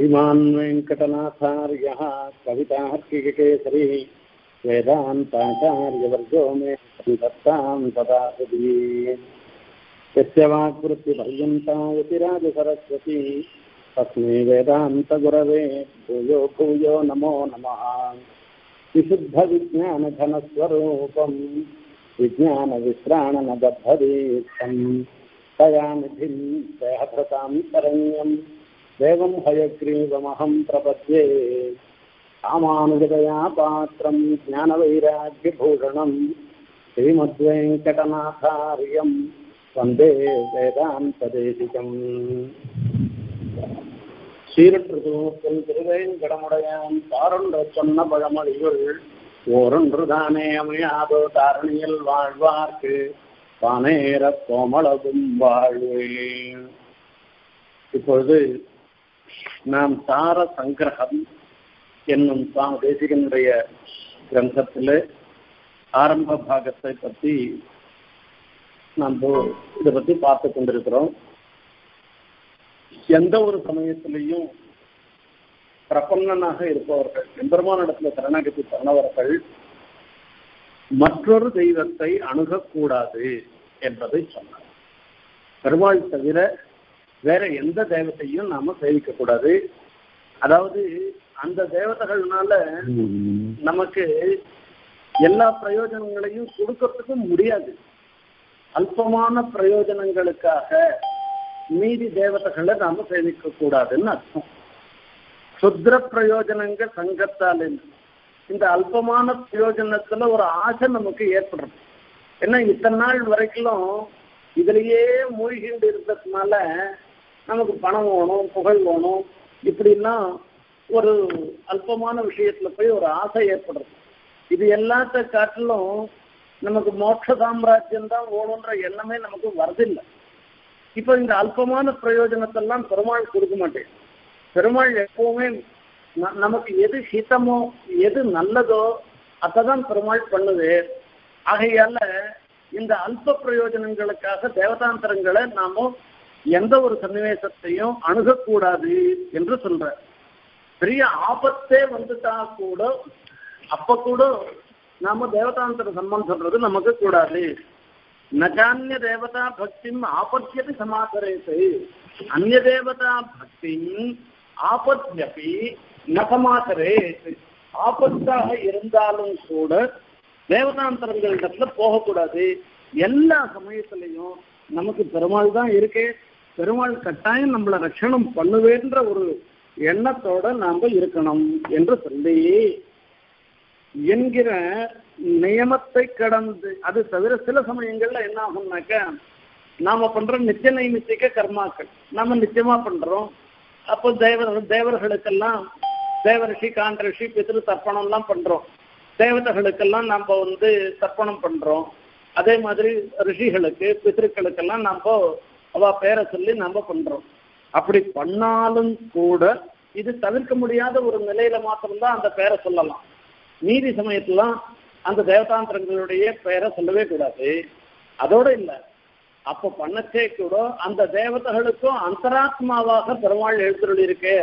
श्रीमान् वेंकटनाथार्यः कवितार्किकेसरी वेदान्ताचार्यवर्गो मे दत्तां सदा हृदि यस्य वाक्वृत्तिपर्यन्ता यतिराजसरस्वती तस्मै वेदान्तगुरवे भूयो भूयो नमो नमः। विशुद्धविज्ञानघनस्वरूपं विज्ञानविश्राणनबद्धदीप्तं तयानिधिं सहभृतां शरण्यं देवं हयग्रीवमहं प्रपद्ये। रामानुजतया पात्रं ज्ञानवैराग्यभूषणं श्रीमद्वेङ्कटनाथार्यं वन्दे वेदान्तदेशिकम्। சீரற்றுதூக்கில் திருவேங்கடமுடையான் தாருண்ட சொன்ன பழமொழியுள் ஓரொன்று தானே அமையாதோ தாரணியில் வாழ்வார்க்கு தானேர கோமளவும் வாழ்வே. இப்பொழுது நாம் தார சங்கிரகம் என்னும் தேசிகனுடைய கிரந்தத்திலே ஆரம்ப பாகத்தை பற்றி நாம் இதை பற்றி பார்த்து கொண்டிருக்கிறோம். எந்த ஒரு சமயத்திலையும் பிரபன்னனாக இருப்பவர்கள், எம்பெருமானிடத்தில் சரணாகதி பெறவர்கள் மற்றொரு தெய்வத்தை அணுகக்கூடாது என்பதை சொன்னார். பெருமாள் தவிர வேற எந்த தெய்வத்தையும் நாம சேவிக்கக்கூடாது. அதாவது அந்த தேவதைகள்னால நமக்கு எல்லா பிரயோஜனங்களையும் கொடுக்கறதுக்கும் முடியாது. அல்பமான பிரயோஜனங்களுக்காக மீதி தேவதைகளை நாம சேவிக்க கூடாதுன்னு அர்த்தம். சுத்திர பிரயோஜனங்கள் சங்கத்தால் இந்த அல்பமான பிரயோஜனத்துல ஒரு ஆசை நமக்கு ஏற்படுறது. ஏன்னா இத்தனை நாள் வரைக்கும் இதுலயே மூழ்கிண்டு இருக்கிறதுனால நமக்கு பணம் வேணும், புகழ் வேணும், இப்படின்னா ஒரு அல்பமான விஷயத்துல போய் ஒரு ஆசை ஏற்படுறது. இது எல்லாத்த காட்டிலும் நமக்கு மோட்ச சாம்ராஜ்யம் தான் வேணும்ன்ற எண்ணமே நமக்கு வரதில்லை. இப்ப இந்த அல்பமான பிரயோஜனத்தெல்லாம் பெருமாள் கொடுக்க மாட்டேன். பெருமாள் எப்பவுமே நமக்கு எது ஹிதமோ எது நல்லதோ அதான் பெருமாள் பண்ணுது. ஆகையால இந்த அல்ப பிரயோஜனங்களுக்காக தேவதாந்திரங்களை நாம எந்த ஒரு சன்னிவேசத்தையும் அணுகக்கூடாது என்று சொல்ற. பெரிய ஆபத்தே வந்துட்டா கூட அப்ப கூட நாம தேவதாந்திர சம்பந்தம் சொல்றது நமக்கு கூடாது. நகான்ய தேவதா பக்திம் ஆபத்தியது சமாதரேசை அந்நிய தேவதா பக்திம் ஆபத்தியபி ந சமாதரேசை. ஆபத்தாக இருந்தாலும் கூட தேவதாந்தரங்களிடத்துல போகக்கூடாது. எல்லா சமயத்திலையும் நமக்கு பெருமாள் தான் இருக்கே, பெருமாள் கட்டாயம் நம்மளை ரட்சணம் பண்ணுவேன்ற ஒரு எண்ணத்தோட நாம இருக்கணும் என்று சொல்லி என்கிற நியமத்தை கடந்து, அது தவிர சில சமயங்கள்ல என்ன ஆகும்னாக்க நாம பண்ற நித்திய நைமித்திக கர்மாக்கள் நாம நித்தியமா பண்றோம். அப்போ தேவர்களுக்கெல்லாம் தேவரிஷி காண்டரிஷி பித்ரு தர்ப்பணம் எல்லாம் பண்றோம். தேவதைகளுக்கெல்லாம் நம்ம தர்ப்பணம் பண்றோம். அதே மாதிரி ரிஷிகளுக்கு பித்ருக்களுக்கெல்லாம் நம்ம அவ பேரை சொல்லி நம்ம பண்றோம். அப்படி பண்ணாலும் கூட இது தவிர்க்க முடியாத ஒரு நிலையில மாத்திரம்தான் அந்த பேரை சொல்லலாம். நீதி சமயத்துலாம் அந்த தேவதாந்திரங்களுடைய பெயரை சொல்லவே கூடாது. அதோட இல்லை, அப்போ பண்ணச்சே கூட அந்த தேவதைகளுக்கும் அந்தராத்மாவாக பெருமாள் எழுத்துள்ள இருக்கு.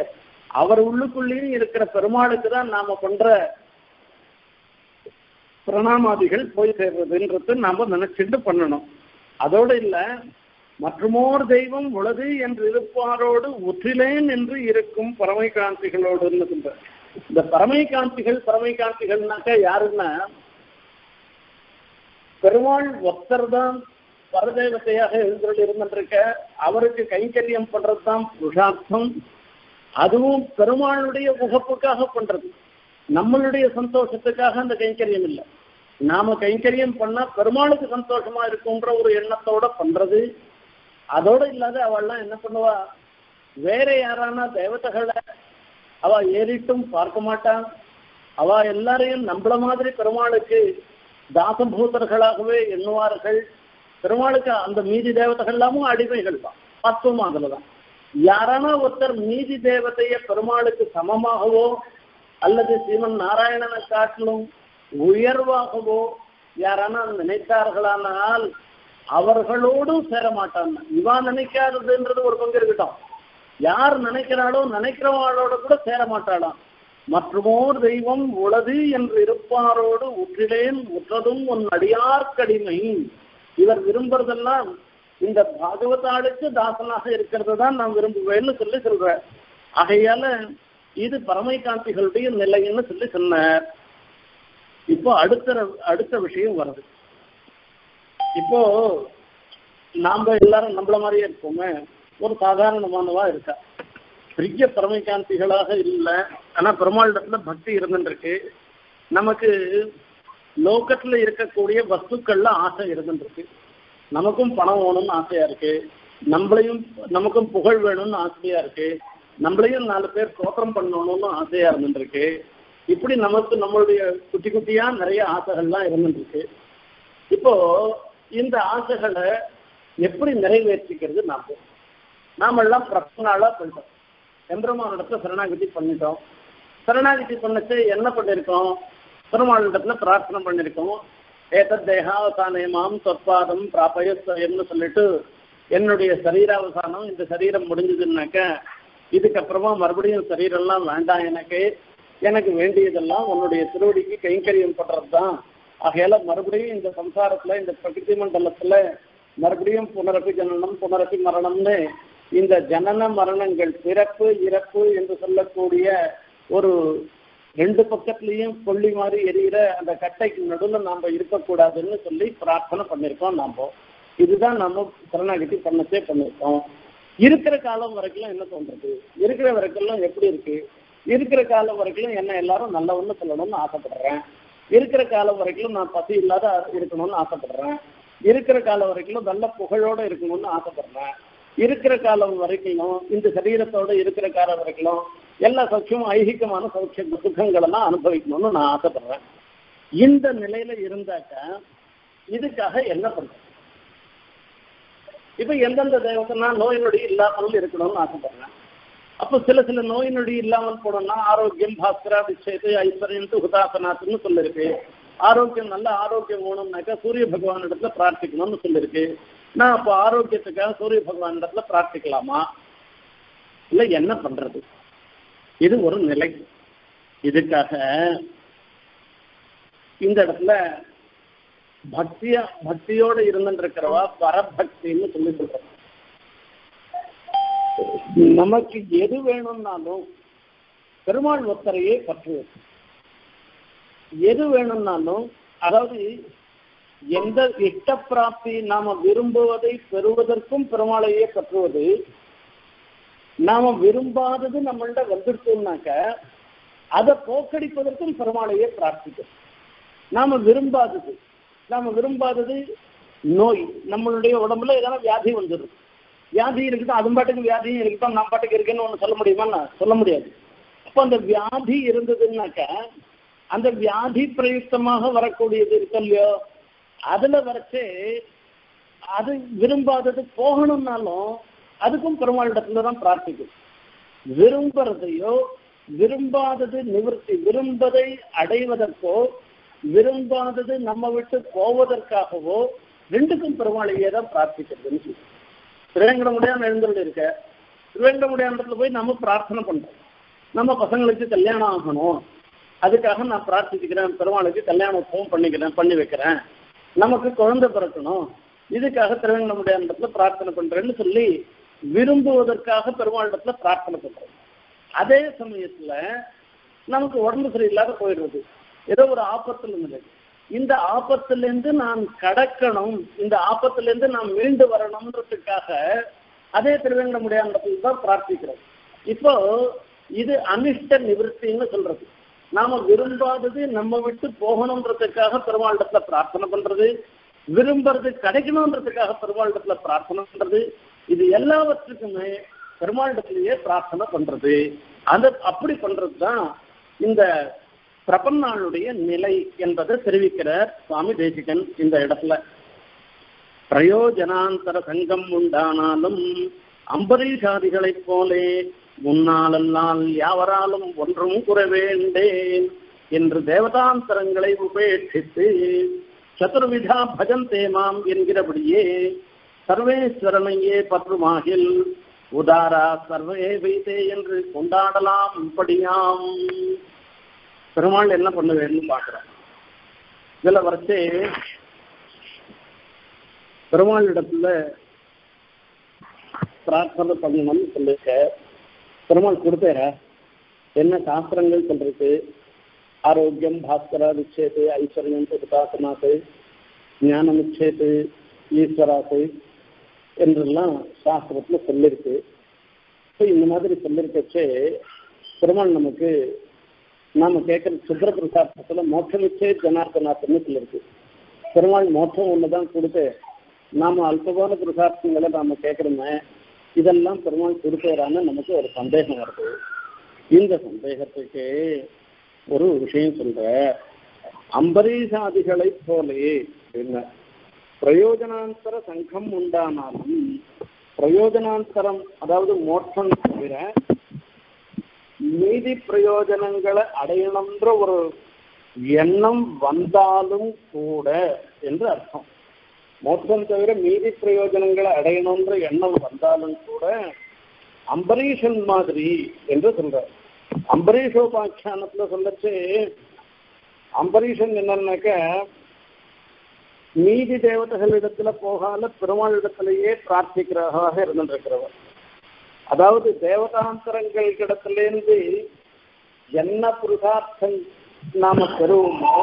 அவர் உள்ளுக்குள்ளேயும் இருக்கிற பெருமாளுக்கு தான் நாம பண்ற பிரணாமாதிகள் போய் சேர்றதுன்றது நாம நினைச்சுட்டு பண்ணணும். அதோட இல்லை, மற்றுமோர் தெய்வம் உலது என்று இருப்பாரோடு ஒற்றிலேன் என்று இருக்கும் பரமை காந்திகளோடு இருக்கின்ற இந்த பரமை காந்திகள். பரமை காந்திகள்னாக்கா யாருன்னா பெருமாள் ஒத்தர் தான் பரதேவத்தையாக எழுந்தொழி இருந்திருக்க, அவருக்கு கைங்கரியம் பண்றதுதான் புருஷார்த்தம். அதுவும் பெருமாளுடைய உகப்புக்காக பண்றது, நம்மளுடைய சந்தோஷத்துக்காக அந்த கைங்கரியம் இல்லை. நாம கைங்கரியம் பண்ணா பெருமாளுக்கு சந்தோஷமா இருக்கும்ன்ற ஒரு எண்ணத்தோட பண்றது. அதோட இல்லாத அவள்லாம் என்ன பண்ணுவா, வேற யாரானா தேவதைகளை அவ ஏறிட்டும் பார்க்க மாட்டான். அவ எல்லாரையும் நம்மள மாதிரி பெருமாளுக்கு தாசபூதர்களாகவே எண்ணுவார்கள். பெருமாளுக்கு அந்த மீதி தேவதைகள் எல்லாமும் அடிமைகள் தான், பத்தும் அதுலதான். யாரானா ஒருத்தர் மீதி தேவதைய பெருமாளுக்கு சமமாகவோ அல்லது ஸ்ரீமன் நாராயணனை காட்டிலும் உயர்வாகவோ யாரானா நினைத்தார்களானால் அவர்களோடும் சேரமாட்டான். இவா நினைக்காததுன்றது ஒரு பங்கு இருக்கட்டும், யார் நினைக்கிறாளோ நினைக்கிறவாளோட கூட சேர மாட்டாளாம். மற்றமோர் தெய்வம் உளது என்று இருப்பாரோடு உற்றிலேன் உற்றதும் உன் அடியார்கடிமை. இவர் விரும்புறதெல்லாம் இந்த பாகவதாளுக்கு தாசனாக இருக்கிறது தான் நான் விரும்புவேன்னு சொல்லி சொல்ற. ஆகையால இது பரமைகாந்திகளுடைய நிலைன்னு சொல்லி சொன்னார். இப்போ அடுத்த விஷயம் வருது. இப்போ நாம எல்லாரும் நம்மள மாதிரியே இருப்போமே, ஒரு சாதாரணமானவா இருக்கா, பெரிய பரமைகாந்திகளாக இல்லை, ஆனா பெருமாள் இடத்துல பக்தி இருந்துருக்கு. நமக்கு லோகத்துல இருக்கக்கூடிய வஸ்துக்கள்ல ஆசை இருந்துருக்கு. நமக்கும் பணம் வேணும்னு ஆசையா இருக்கு, நமக்கும் புகழ் வேணும்னு ஆசையா இருக்கு, நம்மளையும் 4 பேர் சோத்திரம் பண்ணணும்னு ஆசையா இருந்துருக்கு. இப்படி நமக்கு நம்மளுடைய குட்டி குட்டியா நிறைய ஆசைகள்லாம் இருந்துருக்கு. இப்போ இந்த ஆசைகளை எப்படி நிறைவேற்றிக்கிறது? நாமெல்லாம் பிரச்சனாலா சொல்றோம், எம்பெருமான் இடத்துல சரணாகதி பண்ணிட்டோம். சரணாகதி பண்ணிட்டு என்ன பண்ணிருக்கோம்? பெருமாள் இடத்துல பிரார்த்தனை பண்ணிருக்கோம். ஏதத் தேகாவசானே மாம் தொற்பாதம் பிராபயஸ்வயம்னு சொல்லிட்டு என்னுடைய சரீராவசானம், இந்த சரீரம் முடிஞ்சதுன்னாக்க இதுக்கப்புறமா மறுபடியும் சரீரெல்லாம் வேண்டாம், எனக்கு வேண்டியதெல்லாம் உன்னுடைய திருவடிக்கு கைங்கரியம் பண்றது தான். ஆகையால மறுபடியும் இந்த சம்சாரத்துல, இந்த பிரகிருதி மண்டலத்துல மறுபடியும் புனரப்பி ஜனனம் புனரப்பி மரணம்னு இந்த ஜனன மரணங்கள், பிறப்பு இறப்பு என்று சொல்லக்கூடிய ஒரு 2 பக்கத்துலயும் கொல்லி மாதிரி எரியிற அந்த கட்டைக்கு நடுவுல நாம இருக்கக்கூடாதுன்னு சொல்லி பிரார்த்தனை பண்ணிருக்கோம். நாம இதுதான் நம்ம சரணாகதி பண்ணச்சே பண்ணிருக்கோம். இருக்கிற காலம் வரைக்கும் என்ன தோன்றது? இருக்கிற வரைக்கும் எப்படி இருக்கு? இருக்கிற காலம் வரைக்கும் என்ன எல்லாரும் நல்ல ஒண்ணு சொல்லணும்னு ஆசைப்படுறேன். இருக்கிற காலம் வரைக்கும் நான் பசி இல்லாத இருக்கணும்னு ஆசைப்படுறேன். இருக்கிற காலம் வரைக்கும் நல்ல புகழோட இருக்கணும்னு ஆசைப்படுறேன். இருக்கிற காலம் வரைக்கும் இந்த சரீரத்தோட இருக்கிற காலம் வரைக்கும் எல்லா சௌக்கியமும் ஐகிகமான சௌக்கிய துக்கங்கள் எல்லாம் அனுபவிக்கணும்னு நான் ஆசைப்படுறேன். இந்த நிலையில இருந்தாக்க இதுக்காக என்ன பண்றேன்? இப்ப எந்தெந்த தேவத்தைனா நோய் நொடி இல்லாமல் இருக்கணும்னு ஆசைப்படுறேன். அப்போ சில நோய் நொடி இல்லாமல் போனோம்னா ஆரோக்கியம் பாஸ்கரா விஷயத்தை ஐஸ்வர்யத்து ஹுதாசனாத்துன்னு சொல்லிருக்கு. ஆரோக்கியம், நல்ல ஆரோக்கியம் வேணும்னாக்கா சூரிய பகவான் இடத்துல பிரார்த்திக்கணும்னு சொல்லிருக்கு. நான் அப்போ ஆரோக்கியத்துக்காக சூரிய பகவான் இடத்துல பிரார்த்திக்கலாமா? இல்லை, என்ன பண்றது? இது ஒரு நிலை. இதுக்காக இந்த இடத்துல பக்தியோட இருந்துருக்கிறவா பரபக்தின்னு சொல்லி சொல்றோம். நமக்கு எது வேணும்னாலும் பெருமாள் ஒத்தரையே பற்று. எது வேணும்னாலும், அதாவது எந்த இஷ்ட பிராப்தி நாம விரும்புவதை பெறுவதற்கும் பெருமாளையே பற்றுவது. நாம விரும்பாதது நம்மள்ட வந்துடுச்சோம்னாக்க அதை போக்கடிப்பதற்கும் பெருமாளையே பிரார்த்திக்கும். நாம விரும்பாதது நோய், நம்மளுடைய உடம்புல ஏதாவது வியாதி வந்துடும். வியாதி இருக்குதான், அது பாட்டுக்கு வியாதியும் இருக்குதான், நான் பாட்டுக்கு இருக்கேன்னு ஒன்று சொல்ல முடியுமா? சொல்ல முடியாது. அப்போ அந்த வியாதி இருந்ததுன்னாக்க அந்த வியாதி பிரயுக்தமாக வரக்கூடியது இருக்கு இல்லையோ, அதுல வரைச்சு அது விரும்பாதது போகணும்னாலும் அதுக்கும் பெருமாளிடத்துலதான் பிரார்த்திக்கும். விரும்புறதையோ விரும்பாதது நிவர்த்தி, விரும்பதை அடைவதற்கோ விரும்பாதது நம்ம விட்டு போவதற்காகவோ ரெண்டுக்கும் பெருமாளையே தான் பிரார்த்திக்கிறதுன்னு சொல்லி திருவேங்கட முடியாம எழுந்துள்ள இருக்க. திருவேங்கட முடியாமத்துல போய் நம்ம பிரார்த்தனை பண்றோம். நம்ம பசங்களுக்கு கல்யாணம் ஆகணும், அதுக்காக நான் பிரார்த்திக்கிறேன், பெருமாளுக்கு கல்யாணம் பண்ணி வைக்கிறேன், நமக்கு குழந்தை பிறக்கணும், இதுக்காக திருவேங்கடமுடியார் இடத்துல பிரார்த்தனை பண்றேன்னு சொல்லி விரும்புவதற்காக பெருமாள் இடத்துல பிரார்த்தனை பண்றோம். அதே சமயத்துல நமக்கு உடம்பு சரியில்லாத போயிடுறது, ஏதோ ஒரு ஆபத்துல இருந்து. இந்த ஆபத்திலேருந்து நான் கடக்கணும், இந்த ஆபத்திலேருந்து நான் மீண்டு வரணும்ன்றதுக்காக அதே திருவேங்கடமுடியார் இடத்துல தான் பிரார்த்திக்கிறோம். இப்போ இது அனிஷ்ட நிவர்த்தின்னு சொல்றது. நாம விரும்பாதது நம்ம விட்டு போகணும்ன்றதுக்காக பெருமாள் இடத்துல பிரார்த்தனை பண்றது, விரும்புறது கிடைக்கணும்ன்றதுக்காக பெருமாள் இடத்துல பிரார்த்தனை பண்றது, இது எல்லாவற்றுக்குமே பெருமாள் இடத்துலயே பிரார்த்தனை பண்றது. அது அப்படி பண்றது தான் இந்த பிரபன்னாளுடைய நிலை என்பதை தெரிவிக்கிறார் சுவாமி தேசிகன். இந்த இடத்துல பிரயோஜனாந்தர சங்கம் உண்டானாலும் அம்பரீஷாதிகளைப் போலே முன்னாலல்லால் யாவராலும் ஒன்றும் குறவேண்டேன் என்று தேவதாந்தரங்களை உபேட்சித்து சதுர்விதா பஜந்தேமாம் என்கிறபடியே சர்வேஸ்வரனையே பற்றுமாகில் உதாரா சர்வே வைத்தே என்று கொண்டாடலாம். இப்படியாம் பெருமாள் என்ன பண்ண வேண்டும் பார்க்கிறார். இதுல வரைச்சே பெருமாள் இடத்துல பிரார்த்தனை பண்ணணும்னு சொல்லிருக்க. பெருமாள் கொடுத்த என்ன சாஸ்திரங்கள் சொல்றது? ஆரோக்கியம் பாஸ்கரா நிச்சயத்து, ஐஸ்வர்யம் பிரதாசமாத்து, ஞானம் நிச்சயத்து, ஈஸ்வராத்து என்றெல்லாம் சாஸ்திரத்துல சொல்லிருக்கு. இந்த மாதிரி சொல்லிருக்கச்சே பெருமாள் நமக்கு நாம கேட்கிற சுத்திர பிரசாதத்துல மோட்சம் நிச்சய ஜனார்த்தனாத்ன்னு சொல்லிருக்கு. பெருமாள் மோட்சம் ஒண்ணுதான் கொடுத்து நாம அல்பமான பிரசாதங்களை நாம கேட்கிறோமே, இதெல்லாம் பெருமாள் கொடுக்குறான்னு நமக்கு ஒரு சந்தேகம் வருது. இந்த சந்தேகத்துக்கு ஒரு விஷயம் சொல்ற, அம்பரீஷாதிகளை போலே என்ன பிரயோஜனாந்தர சங்கம் உண்டானாலும் பிரயோஜனாந்தரம் அதாவது மோட்சம் தவிர நீதி பிரயோஜனங்களை அடையணும்ன்ற ஒரு எண்ணம் வந்தாலும் கூட என்று அர்த்தம். மோட்சம் தவிர நீதி பிரயோஜனங்களை அடையணும்ன்ற எண்ணம் வந்தாலும் கூட அம்பரீஷன் மாதிரி என்று சொல்ற. அம்பரீஷோபாக்கியானத்துல சொல்லச்சு அம்பரீஷன் என்னன்னாக்க நீதி தேவதைகளிடத்துல போகால பெருமாள் இடத்திலேயே பிரார்த்திக்கிறவராக இருந்திருக்கிறவர். அதாவது தேவதாந்தரங்கள் இடத்திலேருந்து என்ன புருஷார்த்தம் நாம பெறுவோமோ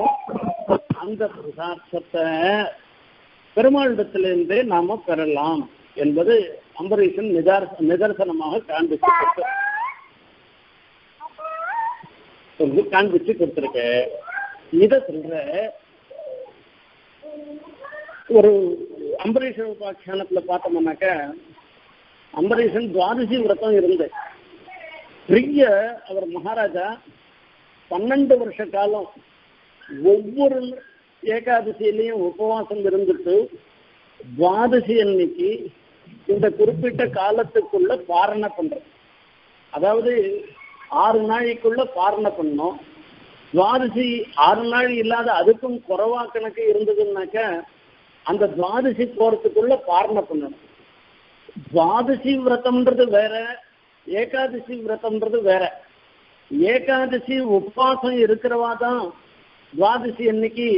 அந்த புருஷார்த்தத்தை பெருமாளிடத்திலிருந்தே நாம பெறலாம் என்பது அம்பரீஷன் நிதர்சனமாக காண்பிச்சு கொடுத்திருக்க. இத சொல்ற ஒரு அம்பரீஷ உபாக்கியானத்துல பார்த்தோம்னாக்க அம்பரீஷன் துவாதசி விரதம் இருந்து பிரிய அவர் மகாராஜா 12 வருஷ காலம் ஒவ்வொரு ஏகாதசியிலையும் உபவாசம் இருந்துட்டு துவாதசி அன்னைக்கு இந்த குறிப்பிட்ட காலத்துக்குள்ள பாரண பண்றது. அதாவது 6 நாளைக்குள்ள பாரண பண்ணோம். துவாதசி 6 நாள் இல்லாத அதுக்கும் குறவா கணக்கு இருந்ததுன்னாக்க அந்த துவாதசி போறதுக்குள்ள பாரண பண்ணணும். துவாதசி விரதம்ன்றது வேற, ஏகாதசி விரதம்ன்றது வேற. ஏகாதசி உபவாசம் இருக்கிறவா தான் துவாதசி அன்னைக்கு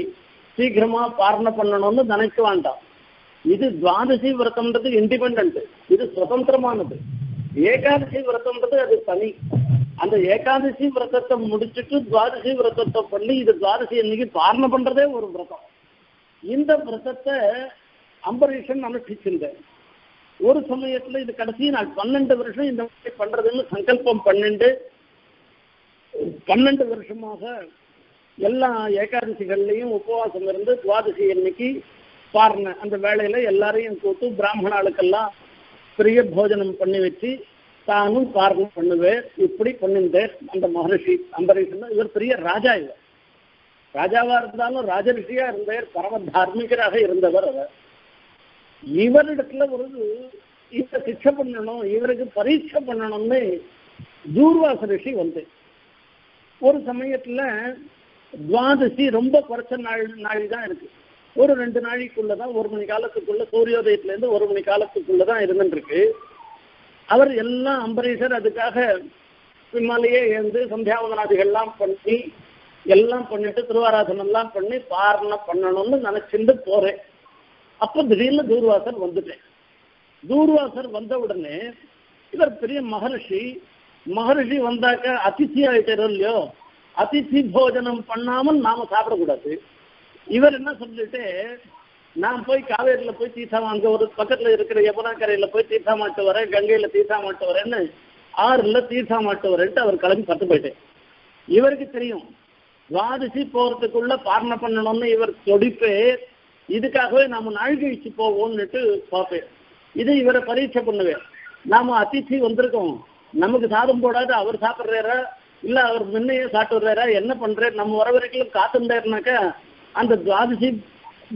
சீக்கிரமா பாரண பண்ணணும்னு நினைக்க வேண்டாம். இது துவாதசி விரதம்ன்றது இண்டிபெண்ட், இது சுதந்திரமானது. ஏகாதசி விரதம்ன்றது அது தனி. அந்த ஏகாதசி விரதத்தை முடிச்சுட்டு துவாதசி விரதத்தை பண்ணி இது துவாதசி அன்னைக்கு பாரண பண்றதே ஒரு விரதம். இந்த விரதத்தை அம்பரீஷன் அனுஷ்டிச்சிருந்தேன். ஒரு சமயத்துல இது கடைசி நான் 12 வருஷம் இந்த மாதிரி பண்றதுன்னு சங்கல்பம் பண்ணிண்டு 12 வருஷமாக எல்லா ஏகாதசிகள்லையும் உபவாசம் இருந்து துவாதசி அன்னைக்கு பாருங்க அந்த வேலையில எல்லாரையும் கூட்டு பிராமணாளுக்கெல்லாம் பெரிய போஜனம் பண்ணி வச்சு தானும் பாரணம் பண்ணுவேன். இப்படி பண்ணிருந்தேன். அந்த மகரிஷி அம்பரீஷன் இவர் பெரிய ராஜா. இவர் ராஜாவா இருந்தாலும் ராஜரிஷியா இருந்தார், பரம தார்மிகராக இருந்தவர். இவரிடத்துல ஒரு இவரை சிக்ஷை பண்ணணும், இவருக்கு பரீட்சை பண்ணணும்னு தூர்வாச ரிஷி வந்து ஒரு சமயத்துல துவாதசி ரொம்ப குறைச்ச நாள் தான் இருக்கு. ஒரு 2 நாளைக்குள்ளதான், 1 மணி காலத்துக்குள்ள சூரியோதயத்துல இருந்து 1 மணி காலத்துக்குள்ளதான் இருந்துருக்கு. அவர் எல்லாம் அம்பரீஷர் அதுக்காக பின்னாலேயே எழுந்து சந்தியாவதனாதிகள்லாம் பண்ணி எல்லாம் பண்ணிட்டு திருவாராதனம் எல்லாம் பண்ணி பாரண பண்ணணும்னு நினைச்சிட்டு போறேன். அப்ப திடீர்னு தூர்வாசர் வந்துட்டேன். தூர்வாசர் வந்த உடனே இவர் பெரிய மகரிஷி. மகரிஷி வந்தாக்க அதிசி ஆயிட்டாரோ இல்லையோ, அதிசி போஜனம் பண்ணாமல் நாம சாப்பிடக்கூடாது. இவர் என்ன சொல்லிட்டு நான் போய் காவேரியில போய் தீர்த்தம் அங்க ஒரு பக்கத்துல இருக்கிற யமுனாக்கரையில போய் தீர்த்தாமாட்டு வரேன், கங்கையில தீர்த்தாமாட்டு வரேன்னு, ஆறுல தீர்த்தாமாட்டு வரேன்ட்டு அவர் கிளம்பி பத்து போயிட்டேன். இவருக்கு தெரியும் துவாதசி போறதுக்குள்ள பாரண பண்ணணும்னு இவர் தொடிப்பே, இதுக்காகவே நாம நாழ்கழிச்சு போவோம்னுட்டு பார்ப்பேன். இது இவரை பரீட்சை பண்ணுவேன். நாம அதிசி வந்திருக்கோம், நமக்கு சாதம் போடாது, அவர் சாப்பிட்றாரா இல்ல அவர் முன்னையே சாப்பிட்றாரா, என்ன பண்ற, நம்ம வர வரைக்கும் காத்துட்டாருனாக்க அந்த துவாதசி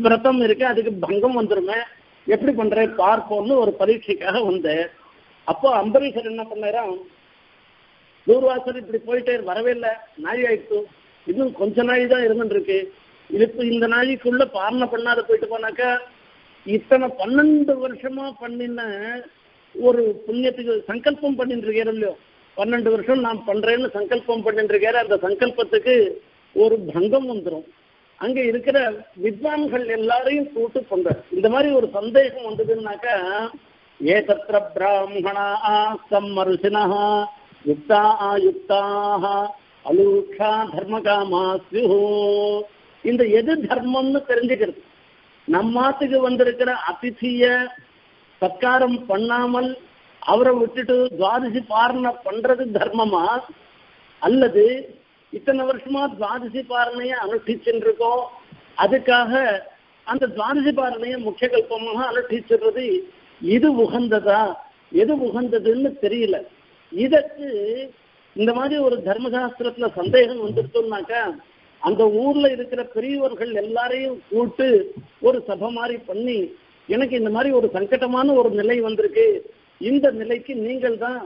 விரதம் இருக்கு, அதுக்கு பங்கம் வந்துருமே, எப்படி பண்ற பார்ப்போம்னு ஒரு பரீட்சைக்காக வந்து. அப்போ அம்பரீஷர் என்ன பண்ணாராம், தூர்வாசர் இப்படி போயிட்டே வரவே இல்லை, நாய் ஆயிடுச்சு, இன்னும் கொஞ்ச நாய் தான் இருந்துருக்கு, இதுக்கு இந்த நாளைக்குள்ள பாரண பண்ணாத போயிட்டு போனாக்கா இத்தனை 12 வருஷமா பண்ணின ஒரு புண்ணியத்துக்கு சங்கல்பம் பண்ணிட்டு இருக்காரு இல்லையோ, 12 வருஷம் நான் பண்றேன்னு சங்கல்பம் பண்ணிட்டு இருக்காரு. அந்த சங்கல்பத்துக்கு ஒரு பங்கம் வந்துடும். அங்க இருக்கிற வித்வான்கள் எல்லாரையும் கூட்டு பண்றாரு. இந்த மாதிரி ஒரு சந்தேகம் வந்ததுன்னாக்கா, ஏ தத்திர பிராமணா சம்மருஷினா யுக்தா ஆயுக்தா அலூக்ஷா தர்மகாமா ஸ்யு, இந்த எது தர்மம்னு தெரிஞ்சுக்கிறது. நம்மாத்துக்கு வந்திருக்கிற அதிதிய சத்காரம் பண்ணாமல் அவரை விட்டுட்டு துவாதசி பாரணை பண்றது தர்மமா, அல்லது இத்தனை வருஷமா துவாதசி பாரணையை அனுஷ்டிச்சுட்டு இருக்கோம், அதுக்காக அந்த துவாதசி பாரணையை முக்கிய கல்பமாக அனுஷ்டிச்சுடுறது இது உகந்ததா, எது உகந்ததுன்னு தெரியல. இதற்கு இந்த மாதிரி ஒரு தர்மசாஸ்திரத்துல சந்தேகம் வந்துருத்தோம்னாக்கா, அந்த ஊர்ல இருக்கிற பெரியவர்கள் எல்லாரையும் கூட்டு ஒரு சபை மாதிரி பண்ணி, எனக்கு இந்த மாதிரி ஒரு சங்கடமான ஒரு நிலை வந்திருக்கு, இந்த நிலைக்கு நீங்கள் தான்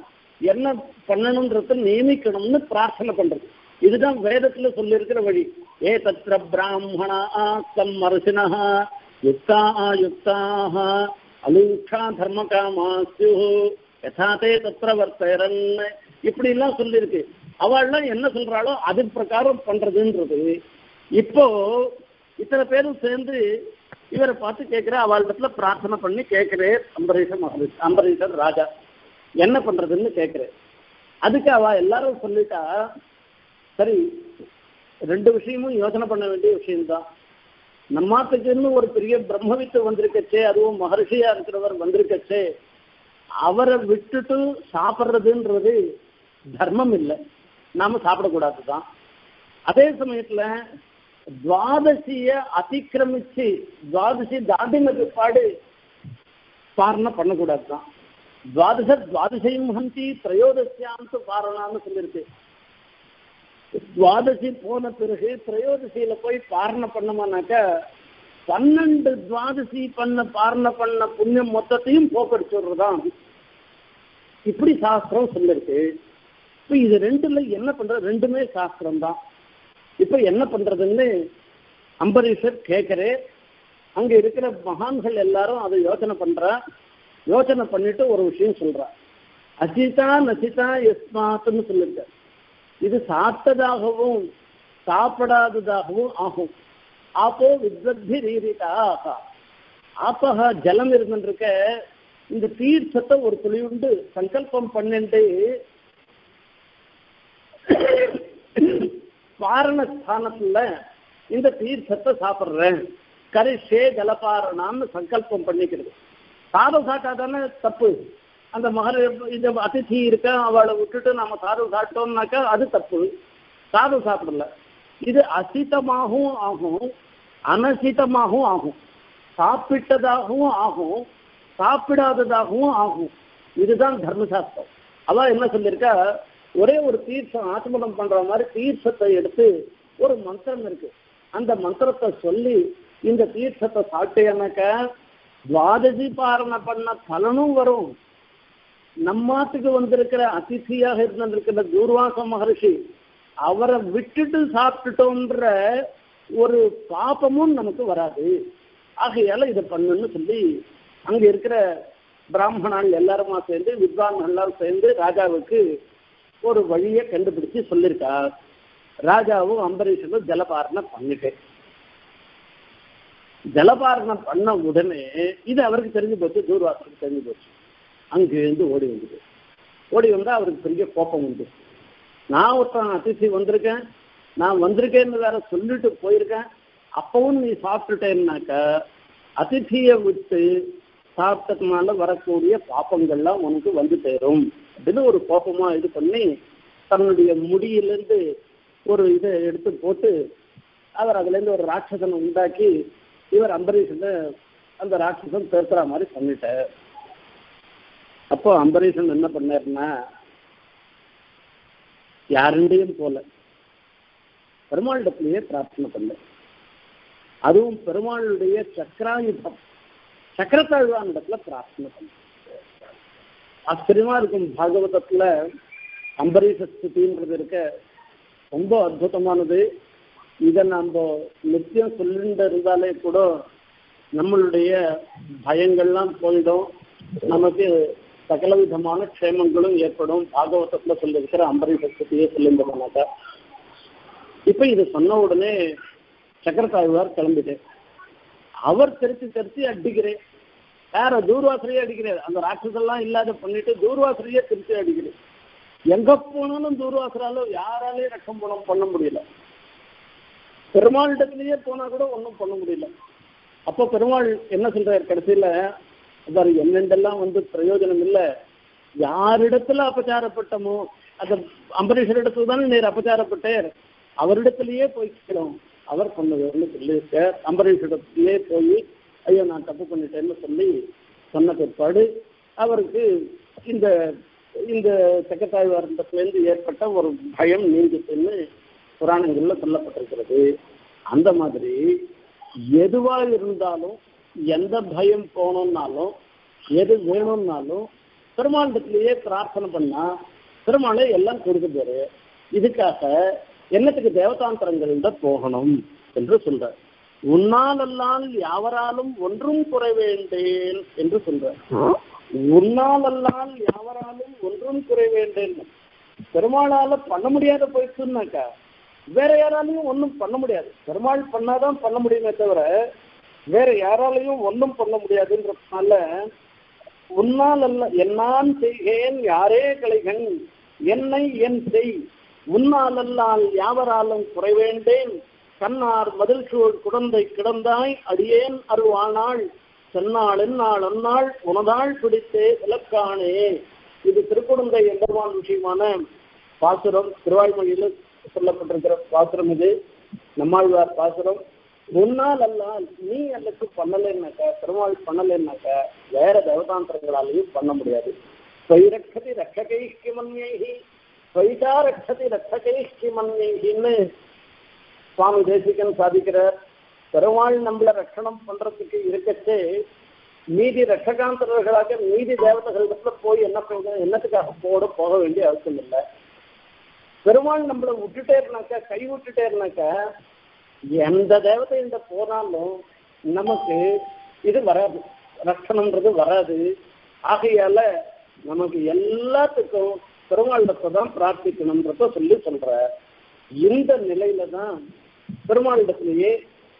என்ன பண்ணணும்ன்றத நியமிக்கணும்னு பிரார்த்தனை பண்றது. இதுதான் வேதத்துல சொல்லி இருக்கிற வழி. ஏ தத்ர பிராமணா சம்மருஷினா யுக்தா ஆயுக்தா அலூக்ஷா தர்மகாமா ஸ்யு யதாதே தத்ர வர்த்தரன், இப்படி எல்லாம் சொல்லியிருக்கு. அவள்லாம் என்ன சொல்றாளோ அது பிரகாரம் பண்றதுன்றது. இப்போ இத்தனை பேரும் சேர்ந்து இவரை பார்த்து கேட்கிற, அவளிடத்துல பிரார்த்தனை பண்ணி கேட்கிறேன், அம்பரீஷர் ராஜா என்ன பண்றதுன்னு கேட்கிறேன். அதுக்கு அவ எல்லாரும் சொல்லிட்டா, சரி ரெண்டு விஷயமும் யோசனை பண்ண வேண்டிய விஷயம்தான். நம்மாத்துக்குன்னு ஒரு பெரிய பிரம்மவித்து வந்திருக்கச்சே, அதுவும் மகர்ஷியா இருக்கிறவர் வந்திருக்கச்சே, அவரை விட்டுட்டு சாப்பிட்றதுன்றது தர்மம் இல்லை, நாம சாப்பிடக்கூடாதுதான். அதே சமயத்துல துவாதசிய அதிக்கிரமிச்சு துவாதசி தாண்டினது பாடு பாரண பண்ணக்கூடாதுதான். துவாதசர் துவாதசையும் ஹந்தி திரையோதசியாந்து பாரணான்னு சொல்லியிருக்கு. துவாதசி போன பிறகு திரையோதசியில போய் பாரண பண்ணமானாக்க 12 துவாதசி பண்ண பாரண பண்ண புண்ணியம் மொத்தத்தையும் போக்கடிச்சுடுறதான் இப்படி சாஸ்திரம் சொல்லியிருக்கு. இப்ப இது ரெண்டுல என்ன பண்ற, ரெண்டுமே சாஸ்திரம் தான். இப்ப என்ன பண்றதுன்னு அம்பரீஷர் கேட்கறே. அங்க இருக்கிற மகான்கள் எல்லாரும் அதை யோசனை பண்ற. யோசனை பண்ணிட்டு ஒரு விஷயம் சொல்ற, அசிதா நசிதா எஸ்மாத்துன்னு சொல்லிருக்க. இது சாப்பிட்டதாகவும் சாப்பிடாததாகவும் ஆகும். ஆப்போ வித்வத்தி ரீரிட்டா ஆகா, ஆப்பகா ஜலம் இருந்துருக்க இந்த தீர்த்தத்தை ஒரு துளியுண்டு சங்கல்பம் பண்ணிட்டு பாரணஸ்தானத்துல இந்த தீர்த்தத்தை சாப்பிட்றேன், கரிஷே ஜலபாரணான்னு சங்கல்பம் பண்ணிக்கிறது. சாதம் சாட்டாதானே தப்பு. அந்த மகர் இந்த அதிதி இருக்க, அவளை விட்டுட்டு நாம சாதம் சாப்பிட்டோம்னாக்கா அது தப்பு. சாதம் சாப்பிடல. இது அசிதமாகவும் ஆகும், அனசிதமாகவும் ஆகும், சாப்பிட்டதாகவும் ஆகும், சாப்பிடாததாகவும் ஆகும். இதுதான் தர்மசாஸ்திரம். அவ என்ன சொல்லியிருக்கா, ஒரே ஒரு தீர்த்தம் ஆத்மனம் பண்ற மாதிரி தீர்த்தத்தை எடுத்து ஒரு மந்திரம் இருக்கு, அந்த மந்திரத்தை சொல்லி இந்த தீர்த்தத்தை சாப்பிட்டேனாக்க துவாதசி பாரண பண்ண பலனும் வரும். நம்மாத்துக்கு வந்திருக்கிற அதிதியாக இருந்திருக்கிற தூர்வாச மகர்ஷி அவரை விட்டுட்டு சாப்பிட்டுட்டோன்ற ஒரு பாபமும் நமக்கு வராது. ஆகையால இதை பண்ணுன்னு சொல்லி அங்க இருக்கிற பிராமணால் எல்லாருமா சேர்ந்து, வித்வான் எல்லாரும் சேர்ந்து ராஜாவுக்கு ஒரு வழியை கண்டுபிடிச்சு சொல்லியிருக்கார். ராஜாவும் அம்பரீஷனும் ஜலபாரண பண்ணிட்டேன். ஜலபாரணம் பண்ண உடனே இது அவருக்கு தெரிஞ்சு போச்சு, தூர்வாசனுக்கு தெரிஞ்சு போச்சு. அங்கிருந்து ஓடி வந்தது. ஓடி வந்தா அவருக்கு பெரிய கோபம் உண்டு. நான் ஒருத்தன் அதிசி வந்திருக்கேன், நான் வந்திருக்கேன்னு வேற சொல்லிட்டு போயிருக்கேன், அப்பவும் நீ சாப்பிட்டுட்டேன்னாக்கா அதிதியை விட்டு சாப்பிட்டதுனால வரக்கூடிய பாப்பங்கள்லாம் உனக்கு வந்து சேரும் அப்படின்னு ஒரு கோபமா இது பண்ணி தன்னுடைய முடியிலிருந்து ஒரு இதை எடுத்து போட்டு அவர் அதுலேருந்து ஒரு ராட்சசனை உண்டாக்கி இவர் அம்பரீஷன் அந்த ராட்சசன் பேசுற மாதிரி பண்ணிட்டார். அப்போ அம்பரீஷன் என்ன பண்ணாருன்னா, யாருண்டையும் போல பெருமாளிடத்திலேயே பிரார்த்தனை பண்ணார். அதுவும் பெருமாளுடைய சக்கராயுதம் சக்கரத்தாழ்வான் இடத்துல பிரார்த்தனை பண்ணார். ஆச்சரியமா இருக்கும். பாகவதத்துல அம்பரீஷ ஸ்துதின்றது இருக்க ரொம்ப அற்புதமானது. இதை நம்ம நித்தியம் சொல்லிட்டு இருந்தாலே கூட நம்மளுடைய பயங்கள்லாம் போயிடும், நமக்கு सकल विधान क्षेम भागवत अंबरी सत्य इतना उड़ने சக்கரத்தாழ்வார் கிளம்பிட்டு அடிக்கிறேன் யார தூர்வாசரையே அடிக்கிறாரு அந்த ராட்சசெல்லாம் இல்லாத பண்ணிட்டு தூர்வாசரையே திருப்பி அடிக்கிறேன் எங்க போனாலும் தூர்வாசரால யாராலையும் ரட்சம் பண்ண முடியல பெருமாள் இடத்துலயே போனா கூட ஒன்றும் பண்ண முடியல அப்போ பெருமாள் என்ன சொல்றாரு கடைசியில அதாரு என்னென்னெல்லாம் வந்து பிரயோஜனம் இல்லை யாரிடத்துல அபச்சாரப்பட்டமோ அந்த அம்பரீஷர் இடத்துல தானே நீர் அபச்சாரப்பட்டார் அவரிடத்துலயே போய்க்கிறோம் அவர் சொன்னதுன்னு சொல்லி சார் அம்பரீஷிடத்திலே போய் ஐயோ நான் தப்பு பண்ணிட்டேன்னு சொல்லி சொன்ன பிற்பாடு அவருக்கு இந்த இந்த சக்கரத்தாழ்வார்கிட்டத்துலேருந்து ஏற்பட்ட ஒரு பயம் நீங்கிட்டுன்னு புராணங்களில் சொல்லப்பட்டிருக்கிறது அந்த மாதிரி எதுவாக இருந்தாலும் எந்த பயம் போனோம்னாலும் எது வேணும்னாலும் பெருமாண்டத்திலேயே பிரார்த்தனை பண்ணால் பெருமாளை எல்லாம் கொடுக்குறாரு இதுக்காக என்னத்துக்கு தேவதாந்திரங்கள்ட போகணும் என்று சொல்றார் உன்னாலல்லால் யாவராலும் ஒன்றும் குறை வேண்டேன் என்று சொல்றார் உன்னாலல்லால் யாவராலும் ஒன்றும் குறை வேண்டேன் பெருமாளால பண்ண முடியாத போயிடுச்சுன்னாக்கா வேற யாராலையும் ஒன்றும் பண்ண முடியாது பெருமாள் பண்ணாதான் பண்ண முடியுமே தவிர வேற யாராலையும் ஒன்றும் பண்ண முடியாதுன்றதுனால உன்னாலல்ல என்னான் செய்கேன் யாரே கலைகன் என்னை என் செய் உன்னாலல்லால் யாவராலும் குறைவேண்டேன் கண்ணார் மதில் சூழ் குழந்தை கிடந்தாய் அடியேன் அருவானாள் சென்னாள் என்னாள் அன்னாள் உனதாள் பிடித்தே விளக்கானே இது திருக்குழந்தை எம்பெருமான் விஷயமான பாசுரம் திருவாய்மொழியில சொல்லப்பட்டிருக்கிற பாசுரம் இது நம்மாழ்வார் பாசுரம் உன்னால் அல்லால் நீ எனக்கு பண்ணலைன்னாக்க பெருமாள் பண்ணலைன்னாக்க வேற தேவதாந்திரங்களாலையும் பண்ண முடியாது பயிரக்கதி ரக்ககைக்கு மன்யைகி வைகாரத்தி ரத்தகைக்கு மன்னின்னு சுவாமி தேசிகன் சாதிக்கிறார் பெருமாள் நம்மளை ரட்சணம் பண்றதுக்கு இருக்கச்சே மீதி ரட்சகாந்தர்களாக மீதி தேவதைகள் போய் என்ன என்னத்துக்காக போட போக வேண்டிய அவசியம் இல்லை பெருமாள் நம்மளை விட்டுட்டேருனாக்கா கை விட்டுட்டேருனாக்கா எந்த தேவதைகிட்ட போனாலும் நமக்கு இது வராது ரட்சணம்ன்றது வராது ஆகையால நமக்கு எல்லாத்துக்கும் பெருமாளிடத்தான் பிரார்த்திக்கணும்ன்றத சொல்லி சொல்ற இந்த நிலையில தான் பெருமாளிடத்திலேயே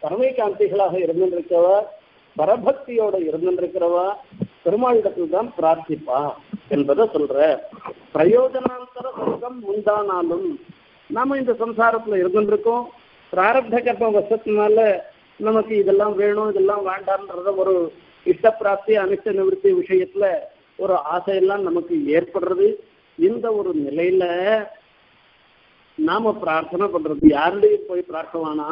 பரமை காந்திகளாக இருந்திருக்கிறவா பரபக்தியோட இருந்திருக்கிறவா பெருமாளிடத்தில் தான் பிரார்த்திப்பா என்பதை சொல்ற பிரயோஜனாந்தர சுகம் உண்டானாலும் நாம இந்த சம்சாரத்துல இருந்திருக்கோம் பிராரப்த கர்ம வசத்தினால நமக்கு இதெல்லாம் வேணும் இதெல்லாம் வேண்டாம்ன்றத ஒரு இஷ்ட பிராப்தி அனிஷ்ட நிவர்த்தி விஷயத்துல ஒரு ஆசையெல்லாம் நமக்கு ஏற்படுறது இந்த ஒரு நிலையில நாம பிரார்த்தனை பண்றது யாருடையும் போய் பிரார்த்தவானா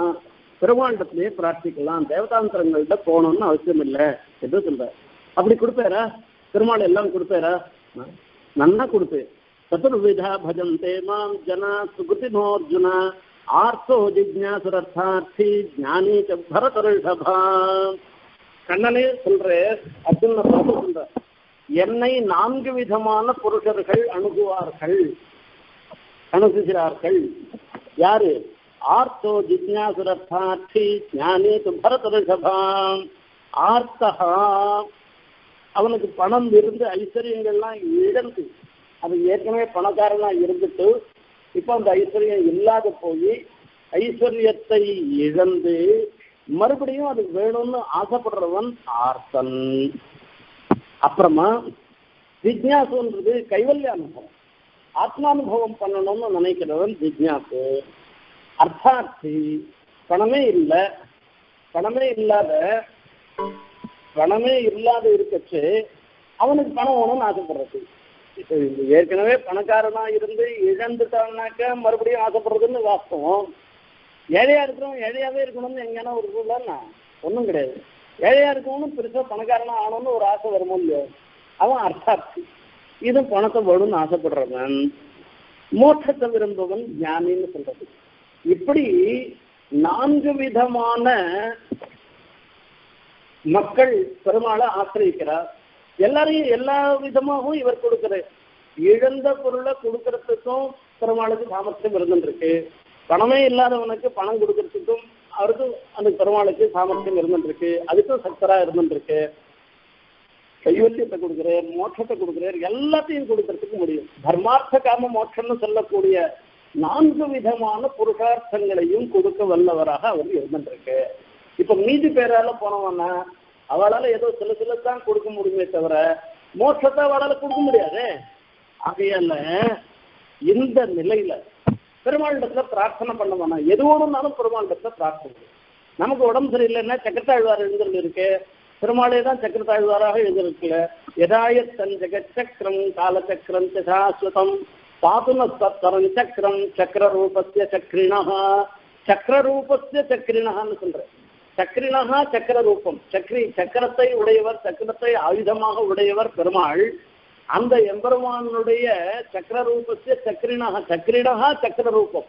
பெருமாண்டத்திலேயே பிரார்த்திக்கலாம் தேவதாந்திரங்கள்ட்ட போகணும்னு அவசியம் இல்லை எது சொல்ற அப்படி கொடுப்பாரா பெருமாள் எல்லாம் கொடுப்பாரா நல்லா கொடுப்பேன் சதுர்விதா பஜந்தே மாம் ஜனா சுகினோர்ஜுனா ஆர்த்தோ ஜிஜ்ஞாசுரர்த்தார்த்தி ஞானி சபரதருஷபா கண்ணனே சொல்றேன் அர்ஜுன பார்த்து சொல்ற என்னை நான்கு விதமான புருஷர்கள் அணுகுகிறார்கள் யாரு ஆர்த்தோ ஜிஜ்ஞாசுரர்த்தார்த்தி ஞானி பரதருஷபாம் ஆர்த்தகா அவனுக்கு பணம் இருந்து ஐஸ்வர்யங்கள்லாம் இழந்து அவன் ஏற்கனவே பணக்காரனா இருந்துட்டு இப்போ அந்த ஐஸ்வர்யம் இல்லாத போய் ஐஸ்வர்யத்தை இழந்து மறுபடியும் அது வேணும்னு ஆசைப்படுறவன் ஆர்த்தன் அப்புறமா ஜிஜ்ஞாசுன்றது கைவல்ய அனுபவம் ஆத்மானுபவம் பண்ணணும்னு நினைக்கிறவன் ஜிஜ்ஞாசு அர்த்தார்த்தி பணமே இல்லாத இருக்கச்சு அவனுக்கு பணம் வேணும்னு ஆசைப்படுறது ஏற்கனவே பணக்காரனா இருந்து இழந்துட்டான்னாக்கா மறுபடியும் ஆசைப்படுறதுன்னு வாஸ்தவம் ஏழையா இருக்கிறவன் ஏழையாவே இருக்கணும்னு எங்கேனா ஒரு ரூலா ஒன்றும் கிடையாது ஏழையா இருக்கவனும் பெருசா பணக்காரனா ஆனோன்னு ஒரு ஆசை வருமோ இல்லையோ அவன் அர்த்தார்த்தி இது பணத்தை வேணும்னு ஆசைப்படுறவன் மோட்சத்தை விரும்புவன் ஞானின்னு சொல்றது இப்படி நான்கு விதமான மக்கள் பெருமாளை ஆசிரியிக்கிறார் எல்லாரையும் எல்லா விதமாகவும் இவர் கொடுக்கிறார் இழந்த பொருளை கொடுக்கறதுக்கும் பெருமாளுக்கு சாமர்த்தியம் இருந்துருக்கு பணமே இல்லாதவனுக்கு பணம் கொடுக்கறதுக்கும் அவருக்கும் அந்த பெருமாளுக்கு சாமர்த்தியம் இருந்துருக்கு அதுக்கும் சக்தரா இருந்துருக்கு கைவல்யத்தை கொடுக்குறார், மோட்சத்தை கொடுக்குறார், எல்லாத்தையும் கொடுக்கறதுக்கு முடியும். தர்மார்த்த காம மோட்சம்னு சொல்லக்கூடிய 4 விதமான புருஷார்த்தங்களையும் கொடுக்க வல்லவராக அவர் இருந்துருக்கு. இப்ப மீதி பேரால போனவன்னா அவளால ஏதோ சில சில தான் கொடுக்க முடியுமே தவிர மோட்சத்தை அவளால கொடுக்க முடியாது. ஆகையால இந்த நிலையில பெருமாண்டத்துல பிரார்த்தனை பண்ண வேணா, எதுவோடுனாலும் பெருமாண்டத்துல பிரார்த்தனை. நமக்கு உடம்பு சரியில்லைன்னா சக்கரத்தாழ்வார் எழுதுறது இருக்கு, பெருமாளே தான் சக்கரத்தாழ்வாராக எழுதிருக்குல. எதாயத்தன் ஜெகச்சக்கரம் காலச்சக்கரம் சாஸ்வதம் பாதுமஸ்தரம் சக்கரம் சக்கரரூபஸ்ய சக்ரிணஹ சக்கரரூபஸ்ய சக்ரிணஹன்னு சொல்ற. சக்ரிணஹா சக்கரரூபம், சக்ரி சக்கரத்தை உடையவர், சக்கரத்தை ஆயுதமாக உடையவர் பெருமாள். அந்த எம்பெருமானுடைய சக்கரரூபஸ்ய சக்ரிணஹா சக்ரிணஹா சக்கரரூபம்,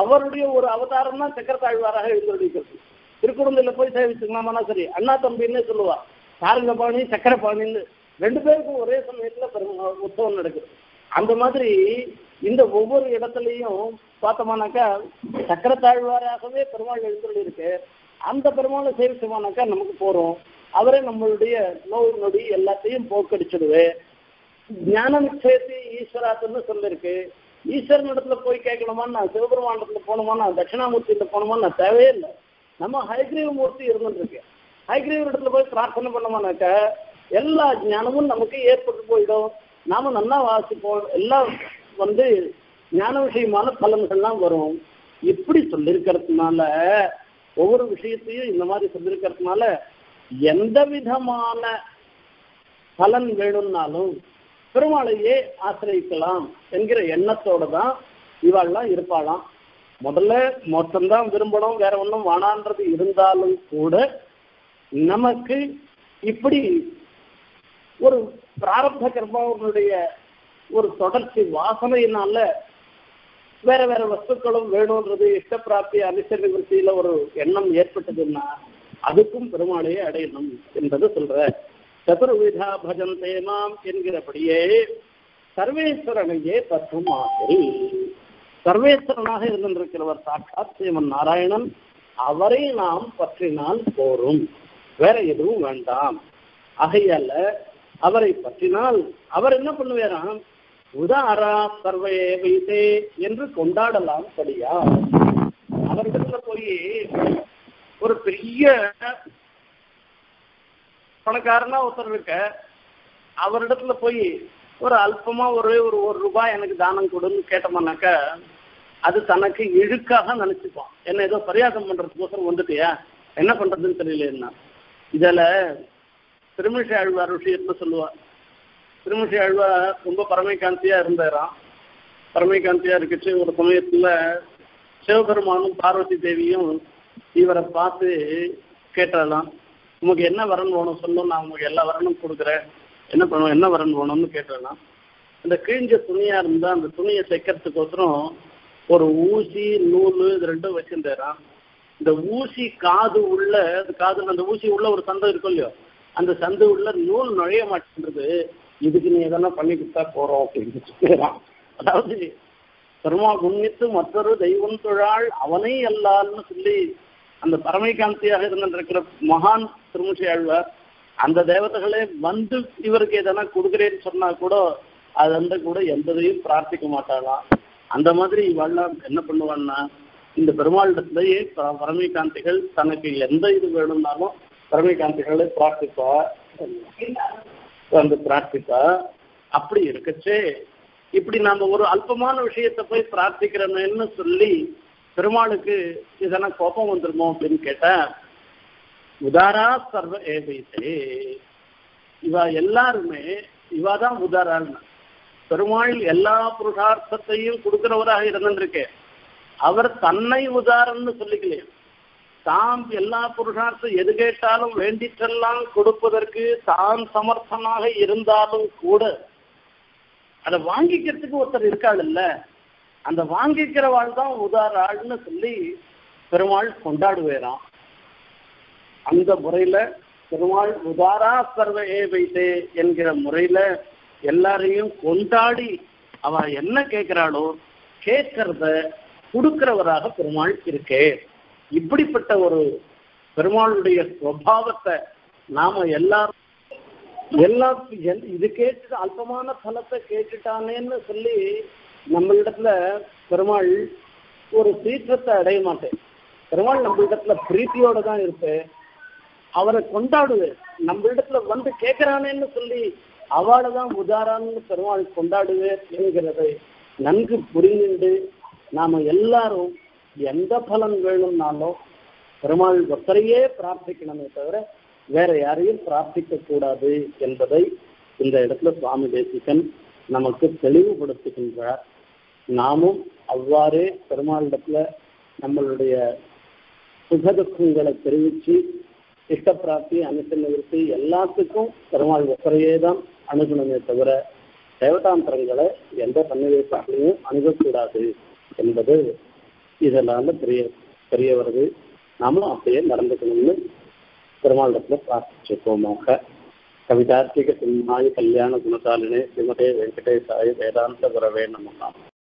அவருடைய ஒரு அவதாரம் தான் சக்கரத்தாழ்வாராக எழுந்திருக்கிறது. திருக்குறந்தில போய் சேவிச்சுக்கலாமா? சரி, அண்ணா தம்பின்னு சொல்லுவா, சாரங்கபாணி சக்கரபாணின்னு 2 பேருக்கும் ஒரே சமயத்துல உற்சவம் நடக்குது. அந்த மாதிரி இந்த ஒவ்வொரு இடத்துலையும் பார்த்தோமானாக்கா சக்கரத்தாழ்வாராகவே பெருமாள் எழுந்தொழி இருக்கு. அந்த பெருமாளை சேவிச்சோமானாக்கா நமக்கு போறோம், அவரே நம்மளுடைய நோய் நொடி எல்லாத்தையும் போக்கடிச்சிடுவே. ஞானம் சேர்த்து ஈஸ்வராத்துன்னு சொல்லிருக்கு. ஈஸ்வரன் இடத்துல போய் கேட்கணுமான்னு நான் சிவபெருமாண்டத்துல போகணுமான்னு நான் தட்சிணாமூர்த்தியில போகணுமான்னு நான் தேவையே இல்லை. நம்ம ஹைகிரீவ மூர்த்தி இருந்துருக்கு. ஹைகிரீவ இடத்துல போய் பிரார்த்தனை பண்ணோம்னாக்க எல்லா ஞானமும் நமக்கு ஏற்பட்டு போயிடும். நாம நல்லா வாசிப்போம், எல்லாம் வந்து ஞான விஷயமான பலன்கள்லாம் வரும். இப்படி சொல்லியிருக்கிறதுனால ஒவ்வொரு விஷயத்தையும் இந்த மாதிரி சொல்லியிருக்கிறதுனால எந்த விதமான பலன் வேணும்னாலும் பெருமாளையே ஆசிரியிக்கலாம் என்கிற எண்ணத்தோட தான் இவாள்லாம் இருப்பாளாம். முதல்ல மொத்தம்தான் விரும்பணும், வேற ஒன்றும் வானான்றது இருந்தாலும் கூட நமக்கு இப்படி ஒரு பிராரப்த கர்மாவனுடைய ஒரு தொடர்ச்சி வாசனையினால வேற வேற வஸ்துக்களும் வேணும்ன்றது இஷ்ட பிராப்தி அனுசரணை விருத்தியில ஒரு எண்ணம் ஏற்பட்டதுன்னா அதுக்கும் பெருமாளையே அடையணும் என்பது சொல்ற. சதுர்விதா பஜந்தே மாம் என்கிறபடியே சர்வேஸ்வரனையே பற்றும் ஆசை. சர்வேஸ்வரனாக இருந்திருக்கிறவர் சாட்சாத் ஸ்ரீமன் நாராயணன், அவரை நாம் பற்றினால் போரும், வேற எதுவும் வேண்டாம். ஆகையால அவரை பற்றினால் அவர் என்ன பண்ணுவாராம், உதாரா சர்வே வைத்தே என்று கொண்டாடலாம். படியா அவர்கிட்ட போய் ஒரு பெரிய பணக்காரனா ஒருத்தர் இருக்க, அவரிடத்துல போய் ஒரு அல்பமா ஒரு ரூபாய் எனக்கு தானம் கொடுன்னு கேட்டோம்னாக்க அது தனக்கு இழுக்காக நினைச்சுப்பான். என்ன ஏதோ பரியாசம் பண்றதுக்கோசரம் வந்துட்டியா, என்ன பண்றதுன்னு தெரியலன்னா. இதில் திருமிசை ஆழ்வார் விஷயத்துல சொல்லுவா. திருமிசை ஆழ்வார் ரொம்ப பரமைகாந்தியா இருந்தாராம். பரமைகாந்தியா இருக்கச்சு ஒரு சமயத்துல சிவபெருமானும் பார்வதி தேவியும் இவரை பார்த்து கேட்டாலாம், உங்களுக்கு என்ன வரணும் வேணும் சொல்லணும், நான் உங்களுக்கு எல்லா வரணும் கொடுக்குறேன், என்ன பண்ணுவோம், என்ன வரணும் வேணும்னு கேட்டேன்னா, இந்த கிழிஞ்ச துணியாக இருந்தால் அந்த துணியை தைக்கிறதுக்கோசரம் ஒரு ஊசி நூல் இது 2 வச்சுருந்தேரான். இந்த ஊசி காது உள்ள காதுல அந்த ஊசி உள்ள ஒரு சந்தை இருக்கும் இல்லையோ, அந்த சந்தை உள்ள நூல் நுழைய மாட்டேன்றது, இதுக்கு நீ எதனா பண்ணி கொடுத்தா போகிறோம் அப்படின்னு சொல்லிடுறான். அதாவது பெருமா உன்னித்து மற்றொரு தெய்வம் தொழாள் அவனை எல்லான்னு சொல்லி அந்த பரமைகாந்தியாக இருந்திருக்கிற மகான் திருமூசி ஆழ்வார் அந்த தேவதைகளே வந்து இவருக்கு எதனா கொடுக்குறேன்னு சொன்னா கூட அது வந்து கூட எந்ததையும் பிரார்த்திக்க மாட்டாளாம். அந்த மாதிரி இவெல்லாம் என்ன பண்ணுவான்னா, இந்த பெருமாளிடத்துலேயே பரமைகாந்திகள் தனக்கு எந்த இது வேணும்னாலும் பரமைகாந்திகளை பிரார்த்திப்பா, வந்து பிரார்த்திப்பா. அப்படி இருக்கச்சே இப்படி நம்ம ஒரு அல்பமான விஷயத்த போய் பிரார்த்திக்கிறோன்னு சொல்லி பெருமாளுக்கு இதனா கோபம் வந்துருமோ அப்படின்னு கேட்டா, உதாரா சர்வ ஏவைத்தே, இவா எல்லாருமே இவா தான் உதாராள்னா. பெருமாள் எல்லா புருஷார்த்தத்தையும் கொடுக்கிறவராக இருந்துருக்கு. அவர் தன்னை உதாரம்னு சொல்லிக்கலையே, தாம் எல்லா புருஷார்த்தம் எது கேட்டாலும் வேண்டிச்செல்லாம் கொடுப்பதற்கு தான் சமர்த்தமாக இருந்தாலும் கூட அதை வாங்கிக்கிறதுக்கு ஒருத்தர் இருக்காள் இல்ல, அந்த வாங்கிக்கிறவாள் தான் உதாராள்னு சொல்லி பெருமாள் கொண்டாடுவேராம். அந்த முறையில பெருமாள் உதாரா சர்வ ஏவைத்தே என்கிற முறையில எல்லாரையும் கொண்டாடி அவ என்ன கேட்கிறாளோ கேட்கறத கொடுக்கிறவராக பெருமாள் இருக்கே. இப்படிப்பட்ட ஒரு பெருமாளுடைய சுவாவத்தை நாம எல்லாரும் अल्पमान फलते कमल और सीत्रते अड़यमाटे पेमा नम्बर प्रीतियोड़ कोंडाडुवे नम्बर वह केक्राना उदारान पेमा कोंडाडुवे नंगु नाम एल्लारू एंद फलन वेणुमनालो पेमा ओत्तरैये प्रार्थिक्कणुमे तविर வேற யாரையும் பிரார்த்திக்க கூடாது என்பதை இந்த இடத்துல சுவாமி தேசிகன் நமக்கு தெளிவுபடுத்துகின்றார். நாமும் அவ்வாறே பெருமாளிடத்துல நம்மளுடைய சுகதுக்கங்களை தெரிவித்து இஷ்ட பிரார்த்தி அனுசரித்து எல்லாத்துக்கும் பெருமாள் ஒப்பரையே தான் அணுகணுமே தவிர தேவதாந்திரங்களை எந்த சன்னிவேசத்திலையும் அணுகக்கூடாது என்பது இதனால தெரிய வருது. நாமும் அப்படியே நடந்துக்கணும்னு பெருமாளிடத்துல பிரார்த்திச்சுக்கோமாக. கவிதார்த்திக சிம்மாய கல்யாண குணசாலினே ஸ்ரீமதே வெங்கடேசாய வேதாந்த குரவே நம.